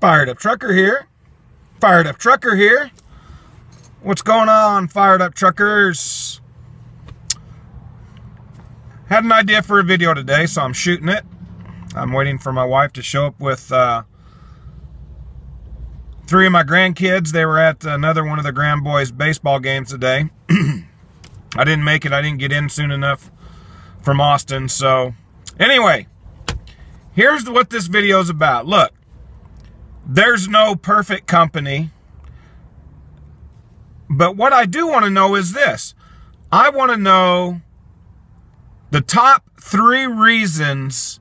Fired Up Trucker here. Fired Up Trucker here. What's going on, Fired Up Truckers? Had an idea for a video today, so I'm shooting it. I'm waiting for my wife to show up with three of my grandkids. They were at another one of the grand boys' baseball games today. I didn't make it. I didn't get in soon enough from Austin. So anyway, here's what this video is about. Look. There's no perfect company, but what I do want to know is this. I want to know the top 3 reasons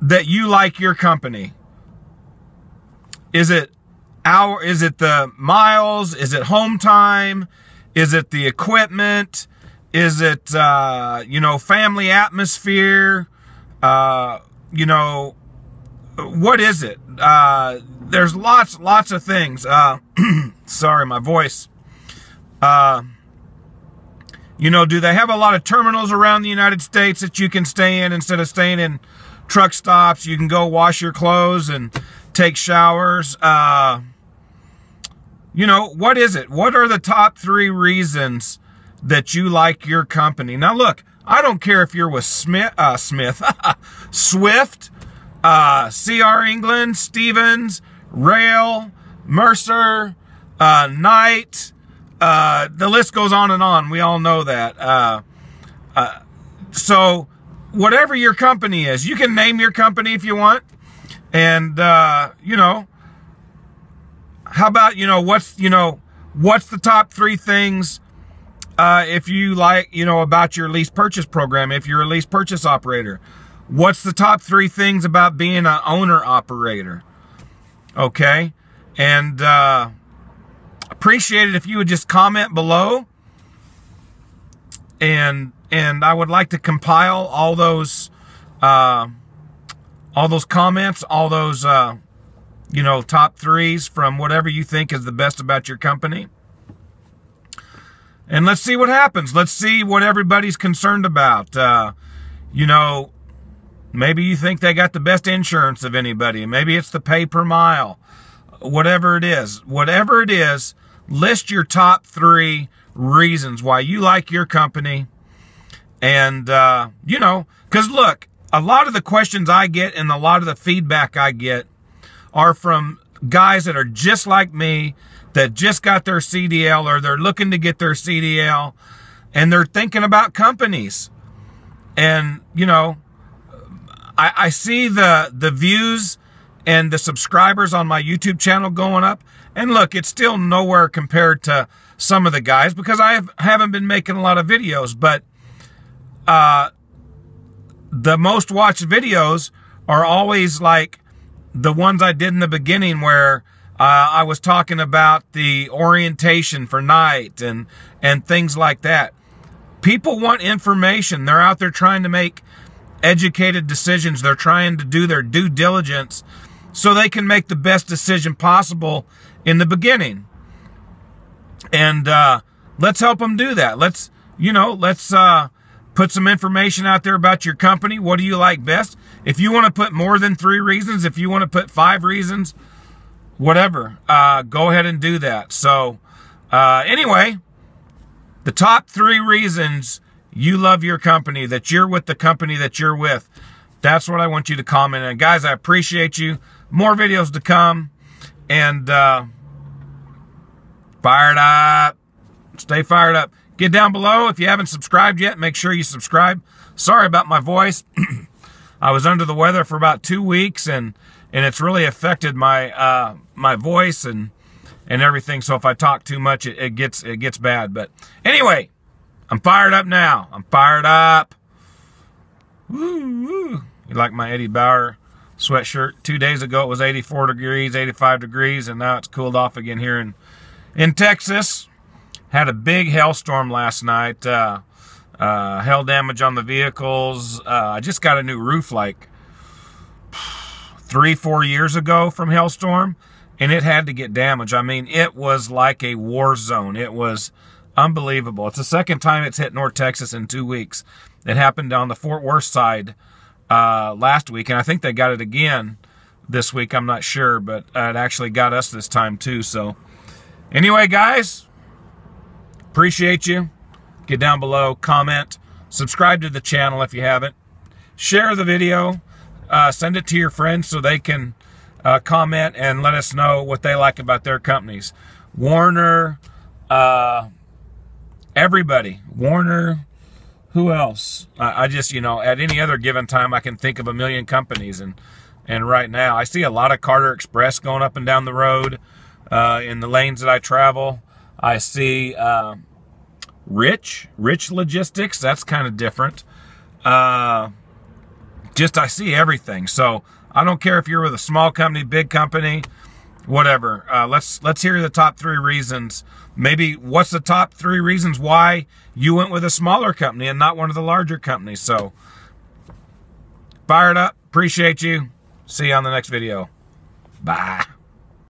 that you like your company. Is it the miles? Is it home time? Is it the equipment? Is it you know, family atmosphere? You know, what is it? There's lots of things. Sorry, my voice. You know, do they have a lot of terminals around the United States that you can stay in instead of staying in truck stops? You can go wash your clothes and take showers. You know, what is it? What are the top 3 reasons that you like your company? Now, look, I don't care if you're with Swift, C.R. England, Stevens, Rail, Mercer, Knight, the list goes on and on. We all know that. So whatever your company is, you can name your company if you want. And, you know, how about, what's the top 3 things if you like, about your lease purchase program, if you're a lease purchase operator? What's the top 3 things about being an owner-operator? Okay? And appreciate it if you would just comment below. And I would like to compile all those comments, all those you know, top 3s from whatever you think is the best about your company. And let's see what happens. Let's see what everybody's concerned about. You know, maybe you think they got the best insurance of anybody. Maybe it's the pay per mile. Whatever it is. Whatever it is, list your top 3 reasons why you like your company. And, you know, because look, a lot of the questions I get and a lot of the feedback I get are from guys that are just like me, that just got their CDL or they're looking to get their CDL, and they're thinking about companies. And, you know, I see the views and the subscribers on my YouTube channel going up. And look, it's still nowhere compared to some of the guys because I haven't been making a lot of videos. But the most watched videos are always like the ones I did in the beginning where I was talking about the orientation for Knight and things like that. People want information. They're out there trying to make educated decisions. They're trying to do their due diligence so they can make the best decision possible in the beginning. And let's help them do that. Let's, you know, let's put some information out there about your company. What do you like best? If you want to put more than 3 reasons, if you want to put 5 reasons, whatever, go ahead and do that. So anyway, the top 3 reasons you love your company, that you're with the company that you're with. That's what I want you to comment on. Guys, I appreciate you. More videos to come. And fired up. Stay fired up. Get down below. If you haven't subscribed yet, make sure you subscribe. Sorry about my voice. I was under the weather for about 2 weeks, and it's really affected my voice and everything. So if I talk too much, it gets bad. But anyway, I'm fired up now. I'm fired up. Woo, woo. You like my Eddie Bauer sweatshirt? 2 days ago it was 84 degrees, 85 degrees, and now it's cooled off again here in Texas. Had a big hailstorm last night. Hail damage on the vehicles. I just got a new roof like 3-4 years ago from hailstorm, and it had to get damaged. I mean, it was like a war zone. It was unbelievable. It's the second time it's hit North Texas in 2 weeks. It happened on the Fort Worth side last week, and I think they got it again this week. I'm not sure, but it actually got us this time too. So anyway, guys, appreciate you. Get down below, comment, subscribe to the channel if you haven't. Share the video, send it to your friends so they can comment and let us know what they like about their companies. Warner, everybody. Warner, who else? I just, you know, at any other given time, I can think of a million companies. And right now, I see a lot of Carter Express going up and down the road in the lanes that I travel. I see Rich Logistics. That's kind of different. Just I see everything. So I don't care if you're with a small company, big company, whatever. Let's hear the top three reasons. Maybe what's the top three reasons why you went with a smaller company and not one of the larger companies. So fired up. Appreciate you. See you on the next video. Bye.